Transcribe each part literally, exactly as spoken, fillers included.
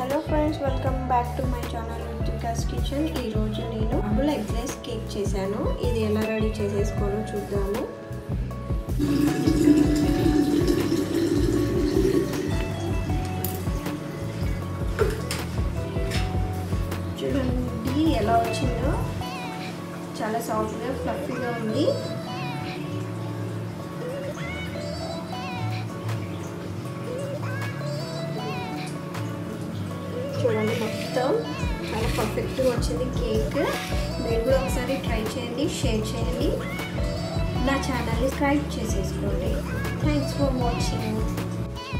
Hello friends, welcome back to my channel ఉదిటు kitchen. ఈరోజు నేను డబుల్ ఎగ్ రైస్ కేక్ చేశాను. ఇది ఎలా రెడీ చేసేసుకోవాలో చూద్దాము. చూడండి ఎలా వచ్చిందో, చాలా సాఫ్ట్గా ఫ్లఫీగా ఉంది. చూడండి, మొత్తం చాలా పర్ఫెక్ట్గా వచ్చింది కేక్. మీరు కూడా ఒకసారి ట్రై చేయండి, షేర్ చేయండి, నా ఛానల్ని సబ్స్క్రైబ్ చేసేసుకోండి. Thanks for watching.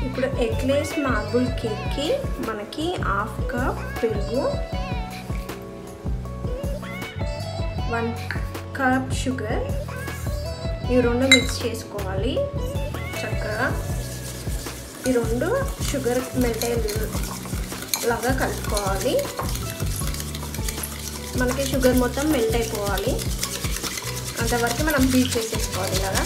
ఇప్పుడు ఎగ్లేస్ మార్బుల్ కేక్కి మనకి హాఫ్ కప్ పెరుగు, వన్ కప్ షుగర్, ఇవి రెండు మిక్స్ చేసుకోవాలి చక్కగా. ఈ రెండు షుగర్ మెల్ట్ అయ్యి లాగా కలుపుకోవాలి. మనకి షుగర్ మొత్తం మెల్ట్ అయిపోవాలి, అంతవరకు మనం బీట్ చేసేసుకోవాలి ఇలాగా.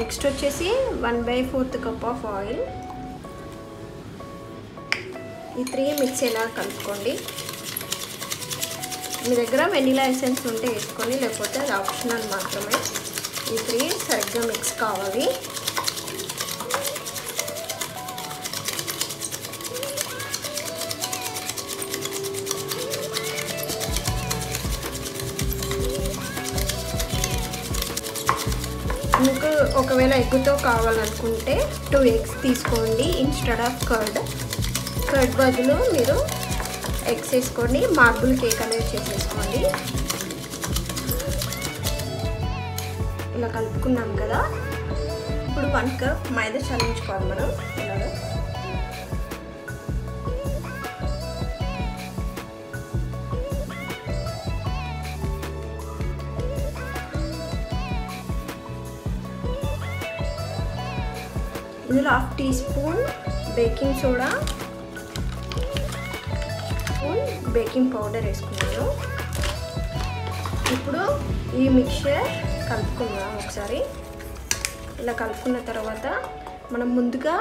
నెక్స్ట్ వచ్చేసి one by fourth cup of oil. ఈ త్రీ మిక్స్ ఇలా కలుపుకోండి. మీ దగ్గర వెనీలా ఎసెన్స్ ఉంటే వేసుకొని, లేకపోతే అది ఆప్షనల్ మాత్రమే. ఈ త్రీ సరిగ్గా మిక్స్ కావాలి. మీకు ఒకవేళ ఎగ్గుతో కావాలనుకుంటే టూ ఎగ్స్ తీసుకోండి ఇన్స్టెడ్ ఆఫ్ కర్డ్. కర్డ్ బదులు మీరు ఎగ్స్ వేసుకొని మార్బుల్ కేక్ అనేది చేసేసుకోండి. ఇలా కలుపుకున్నాం కదా, ఇప్పుడు వన్ కప్ మైదా చల్లించుకోవాలి మనం. ఇలాగా ఇందులో half teaspoon baking soda, baking powder వేసుకున్నాను. ఇప్పుడు ఈ మిక్చర్ కలుపుకున్నాం ఒకసారి. ఇలా కలుపుకున్న తర్వాత మనం ముందుగా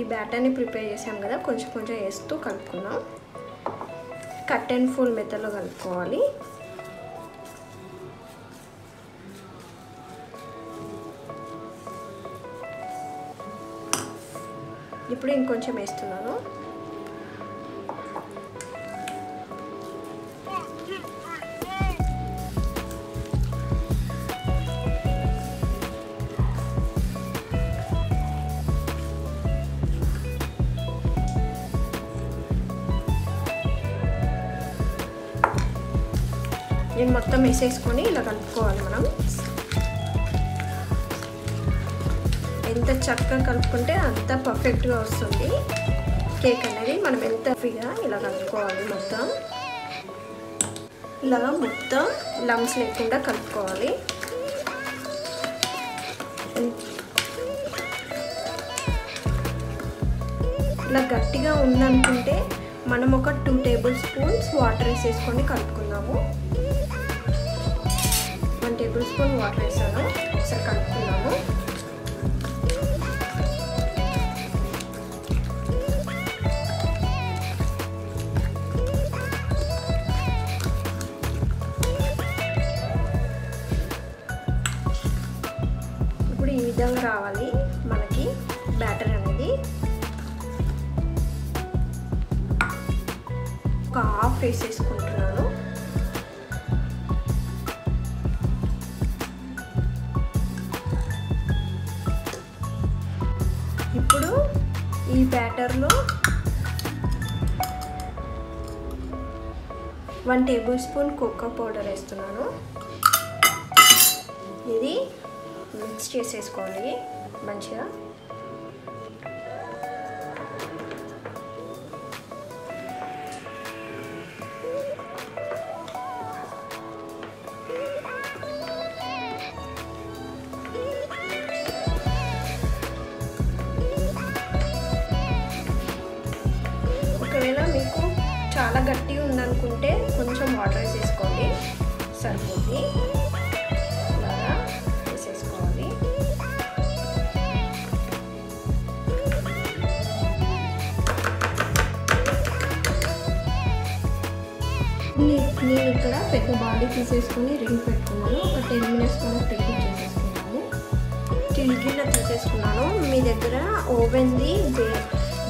ఈ బ్యాటర్ని ప్రిపేర్ చేసాం కదా, కొంచెం కొంచెం వేస్తూ కలుపుకున్నాం. కట్ అండ్ ఫోల్డ్ మెథడ్లో కలుపుకోవాలి. ఇప్పుడు ఇంకొంచెం వేస్తున్నాను. నేను మొత్తం వేసేసుకొని ఇలా కలుపుకోవాలి మనం. ఎంత చక్కగా కలుపుకుంటే అంత పర్ఫెక్ట్గా వస్తుంది కేక్ అనేది. మనం ఎంత ఫ్రీగా ఇలా కలుపుకోవాలి మొత్తం. ఇలాగా మొత్తం లమ్స్ లేకుండా కలుపుకోవాలి. ఇలా గట్టిగా ఉందనుకుంటే మనం ఒక టూ టేబుల్ స్పూన్స్ వాటర్ వేసేసుకొని కలుపుకుందాము. వన్ టేబుల్ స్పూన్ వాటర్ వేసాను, ఒకసారి కలుపుకున్నాము. ఇప్పుడు ఈ విధంగా రావాలి మనకి బ్యాటర్ అనేది. ఒక హాఫ్ వేసేసుకుంటున్నాను. ఇప్పుడు ఈ బ్యాటర్లో one tablespoon cocoa powder వేస్తున్నాను. ఇది మిక్స్ చేసేసుకోండి మంచిగా. చాలా గట్టిగా ఉందనుకుంటే కొంచెం వాటర్ వేసేసుకోండి. నేను ఇక్కడ పెద్ద బాండి తీసేసుకొని రింగ్ పెట్టుకున్నాను. ఒక టెన్ మినిట్స్ మనం ప్రిక్ చేసేసుకున్నాము. గిన్నె తీసేసుకున్నాను. మీ దగ్గర ఓవెన్ది బే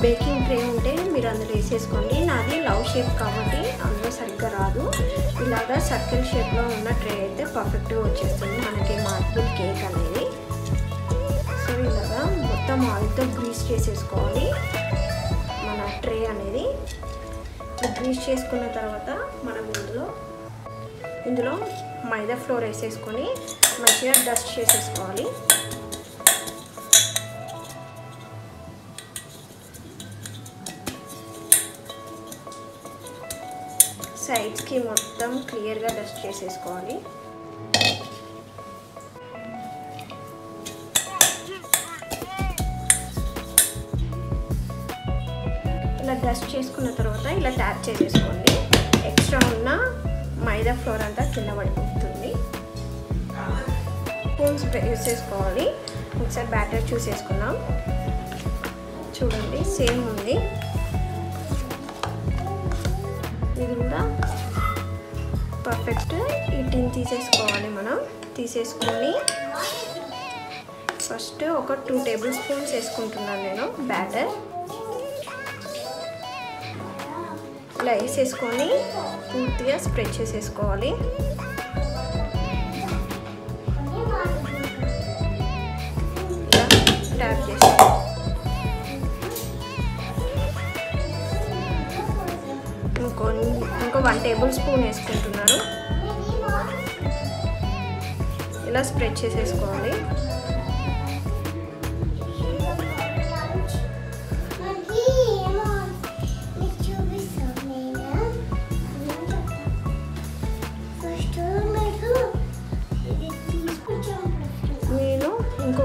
బేకింగ్ ట్రే ఉంటే మీరు అందులో వేసేసుకోండి. నాది లవ్ షేప్ కాబట్టి అందులో సరిగ్గా రాదు. ఇలాగా సర్కిల్ షేప్లో ఉన్న ట్రే అయితే పర్ఫెక్ట్గా వచ్చేస్తుంది మనకి మార్బుల్ కేక్ అనేది. సో ఇలాగా మొత్తం ఆయిల్తో గ్రీస్ చేసేసుకోవాలి మన ట్రే అనేది. గ్రీస్ చేసుకున్న తర్వాత మనం ఇందులో ఇందులో మైదా ఫ్లోర్ వేసేసుకొని మంచిగా డస్ట్ చేసేసుకోవాలి. సైడ్స్కి మొత్తం క్లియర్గా డస్ట్ చేసేసుకోవాలి. ఇలా డస్ట్ చేసుకున్న తర్వాత ఇలా ట్యాప్ చేసేసుకోండి. ఎక్స్ట్రా ఉన్న మైదా ఫ్లోర్ అంతా కింద పడిపోతుంది. స్పూన్స్ యూజ్ చేసుకోవాలి. ఒకసారి బ్యాటర్ చూసేసుకున్నాం. చూడండి సేమ్ ఉంది. ఇది కూడా పర్ఫెక్ట్. ఈ టిన్ తీసేసుకోవాలి మనం. తీసేసుకొని ఫస్ట్ ఒక టూ టేబుల్ స్పూన్స్ వేసుకుంటున్నాను నేను బ్యాటర్. ఇలా వేసేసుకొని పూర్తిగా స్ప్రెడ్ చేసేసుకోవాలి. ఇలా ట్యాప్ చేసి ఇంకో ఇంకో వన్ టేబుల్ స్పూన్ వేసుకుంటున్నాను. ఇలా స్ప్రెడ్ చేసేసుకోవాలి.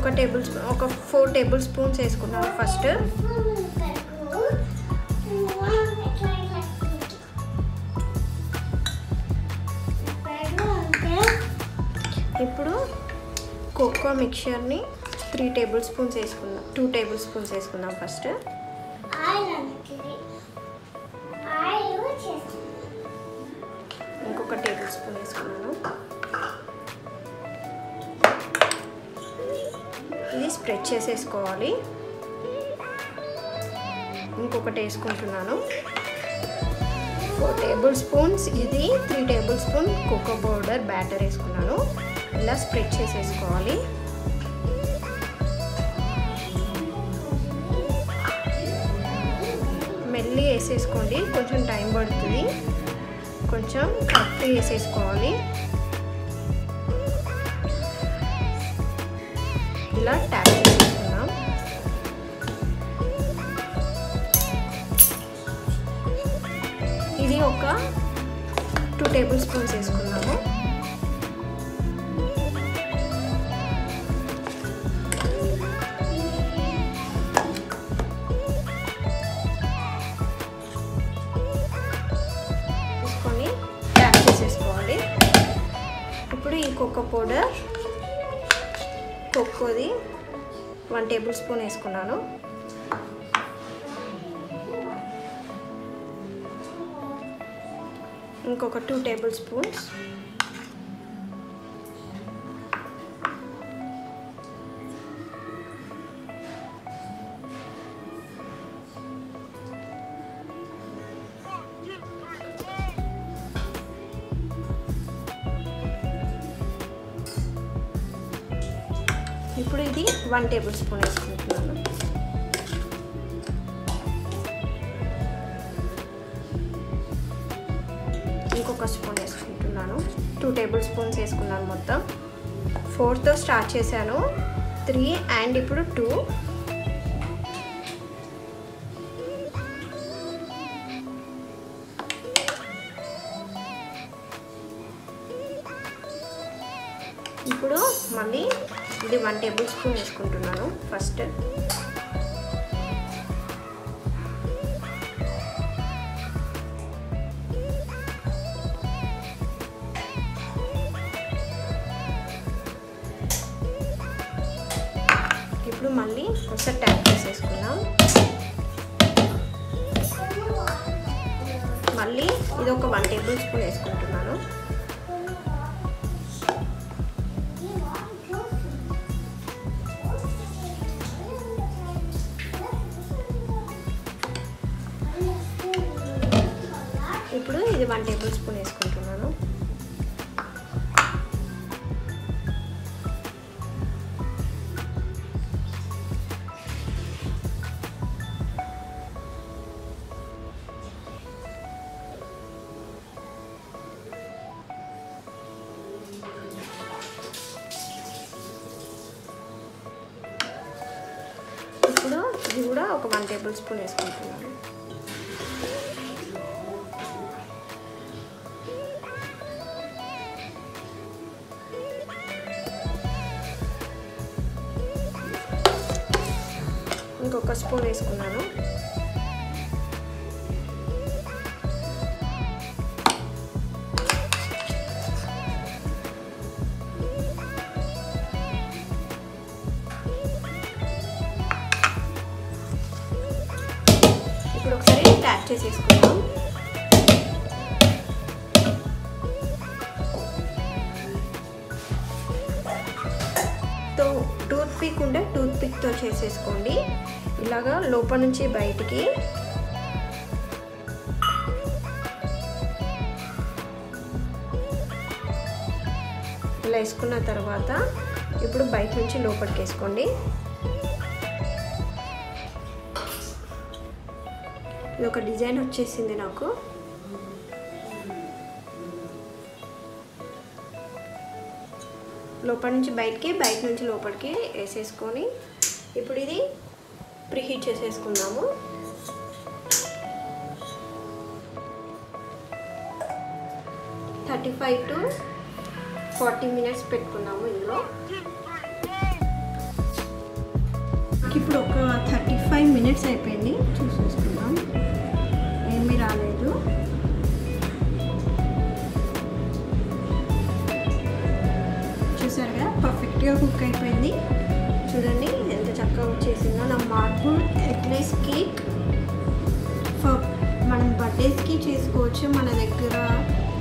ఒక టేబుల్ స్పూన్ ఒక ఫోర్ టేబుల్ స్పూన్స్ వేసుకున్నాను ఫస్ట్. ఇప్పుడు కోకో మిక్చర్ని త్రీ టేబుల్ స్పూన్స్ వేసుకున్నాం టూ టేబుల్ స్పూన్స్ వేసుకున్నాం ఫస్ట్. ఇంకొక టేబుల్ స్పూన్ వేసుకున్నాను. ఇది స్ప్రెడ్ చేసేసుకోవాలి. ఇంకొకటి వేసుకుంటున్నాను ఫోర్ టేబుల్ స్పూన్స్. ఇది three tablespoon cocoa powder batter వేసుకున్నాను. ఇలా స్ప్రెడ్ చేసేసుకోవాలి. మెల్లి వేసేసుకోండి, కొంచెం టైం పడుతుంది. కొంచెం కప్పు వేసేసుకోవాలి. ఇలా ట్యాప్ చేసుకున్నాం. ఇది ఒక టూ టేబుల్ స్పూన్స్ వేసుకున్నాము. తీసుకొని ట్యాప్ చేసేసుకోవాలి. ఇప్పుడు ఈ కోకో పౌడర్ కోకోది వన్ టేబుల్ స్పూన్ వేసుకున్నాను. ఇంకొక టూ టేబుల్ స్పూన్స్. ఇప్పుడు ఇది వన్ టేబుల్ స్పూన్ వేసుకుంటున్నాను. ఇంకొక స్పూన్ వేసుకుంటున్నాను. టూ టేబుల్ స్పూన్స్ వేసుకున్నాను. మొత్తం ఫోర్తో స్టార్ట్ చేశాను, త్రీ అండ్ ఇప్పుడు టూ. ఇప్పుడు మళ్ళీ ఇది వన్ టేబుల్ స్పూన్ వేసుకుంటున్నాను ఫస్ట్. ఇప్పుడు మళ్ళీ ఒకసారి ట్యాప్ చేసేసుకున్నాం. మళ్ళీ ఇది ఒక one టేబుల్ స్పూన్ వేసుకుంటున్నాను. ఇప్పుడు ఇది one టేబుల్ స్పూన్ వేసుకుంటున్నాను. ఇది కూడా ఒక one టేబుల్ స్పూన్ వేసుకుంటున్నాను. ఇంకొక స్పూన్ వేసుకున్నాను. చేసుకుందాం. తో టూత్ పిక్ ఉంటే టూత్ పిక్తో చేసేసుకోండి. ఇలాగా లోపల నుంచి బయటికి ఇలా వేసుకున్న తర్వాత ఇప్పుడు బయట నుంచి లోపలికి వేసుకోండి. ఇది ఒక డిజైన్ వచ్చేసింది నాకు. లోపల నుంచి బయటికి, బయట నుంచి లోపలికి వేసేసుకొని ఇప్పుడు ఇది ప్రీహీట్ చేసేసుకుందాము. Thirty five to forty minutes పెట్టుకున్నాము. ఇందులో ఇప్పుడు ఒక థర్టీ ఫైవ్ మినిట్స్ అయిపోయింది. చూసేసుకుందాం, ఏమీ రాలేదు. చూసారు కదా, పర్ఫెక్ట్గా కుక్ అయిపోయింది. చూడండి ఎంత చక్కగా వచ్చేసిందో. నా మార్పు ఎగ్లెస్ కేక్ మనం బర్త్డేస్కి చేసుకోవచ్చు. మన దగ్గర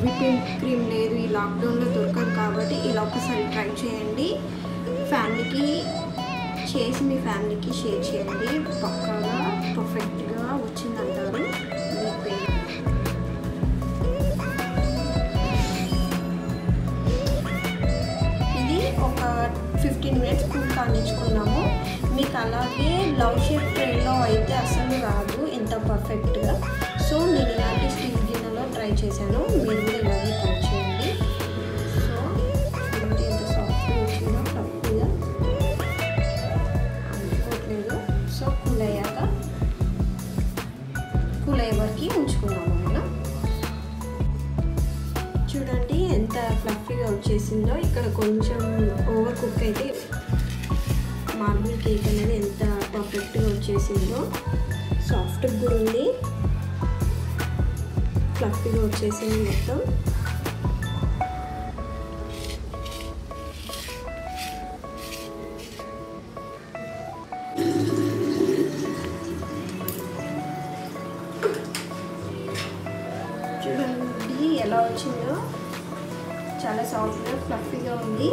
విపింగ్ క్రీమ్ లేదు, ఈ లాక్డౌన్లో దొరకదు కాబట్టి ఇలా ఒకసారి ట్రై చేయండి. ఫ్యామిలీకి చేసి మీ ఫ్యామిలీకి షేర్ చేయండి. పక్కాగా పర్ఫెక్ట్గా వచ్చిందంటారు. ఇది ఒక ఫిఫ్టీన్ మినిట్స్ కుక్ కానించుకున్నాము. మీకు అలాగే లవ్ షేప్ ట్రేలో అయితే అసలు రాదు ఇంత పర్ఫెక్ట్గా. సో నేను ఇలాంటి స్టీల్ గిన్నెలో ట్రై చేశాను. మీరు కూడా ఇలాగే ట్రై చేయండి. కూలయ్యేవరకి ఉంచుకున్నాము మనం. చూడండి ఎంత ఫ్లఫీగా వచ్చేసిందో. ఇక్కడ కొంచెం ఓవర్ కుక్ అయితే మార్బుల్ కేక్ అనేది ఎంత పర్ఫెక్ట్గా వచ్చేసిందో. సాఫ్ట్గా కూడా ఉంది, ఫ్లఫీగా వచ్చేసింది మొత్తం. చూడండి ఎలా వచ్చిందో, చాలా సాఫ్ట్గా ఫ్లఫీగా ఉంది.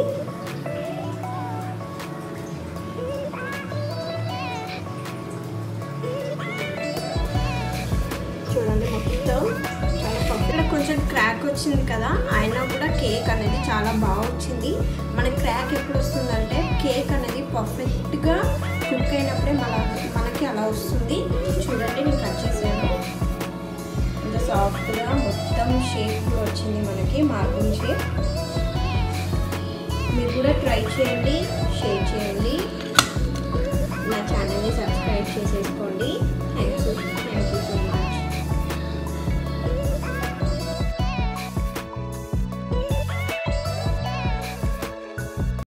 చూడండి మొత్తం చాలా పక్కన కొంచెం క్రాక్ వచ్చింది కదా, అయినా కూడా కేక్ అనేది చాలా బాగా వచ్చింది. మన క్రాక్ ఎప్పుడు వస్తుందంటే కేక్ అనేది పర్ఫెక్ట్గా కుక్ అయినప్పుడే మన మనకి అలా వస్తుంది. చూడండి నేను కట్ చేసాను. సాఫ్ట్గా మొత్తం షేప్ వచ్చింది మనకి మార్బుల్ షేప్. మీరు కూడా ట్రై చేయండి, షేర్ చేయండి. నా ఛానల్ని సబ్స్క్రైబ్ చేసేసుకోండి. Thank you.